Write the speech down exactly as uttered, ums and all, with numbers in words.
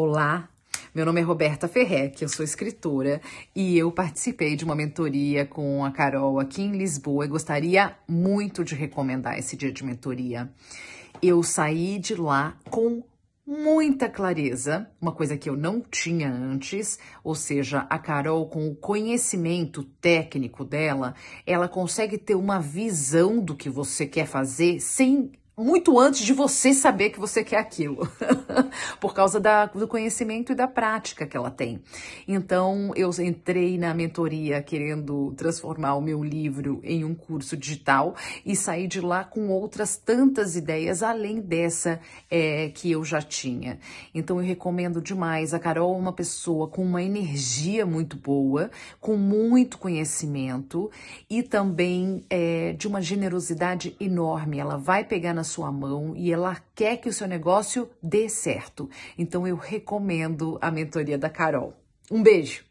Olá, meu nome é Roberta Ferrec, eu sou escritora e eu participei de uma mentoria com a Carol aqui em Lisboa e gostaria muito de recomendar esse dia de mentoria. Eu saí de lá com muita clareza, uma coisa que eu não tinha antes, ou seja, a Carol, com o conhecimento técnico dela, ela consegue ter uma visão do que você quer fazer sem... muito antes de você saber que você quer aquilo, por causa da, do conhecimento e da prática que ela tem. Então, eu entrei na mentoria querendo transformar o meu livro em um curso digital e saí de lá com outras tantas ideias, além dessa é, que eu já tinha. Então, eu recomendo demais. A Carol é uma pessoa com uma energia muito boa, com muito conhecimento e também é, de uma generosidade enorme. Ela vai pegar na sua mão e ela quer que o seu negócio dê certo. Então eu recomendo a mentoria da Carol. Um beijo!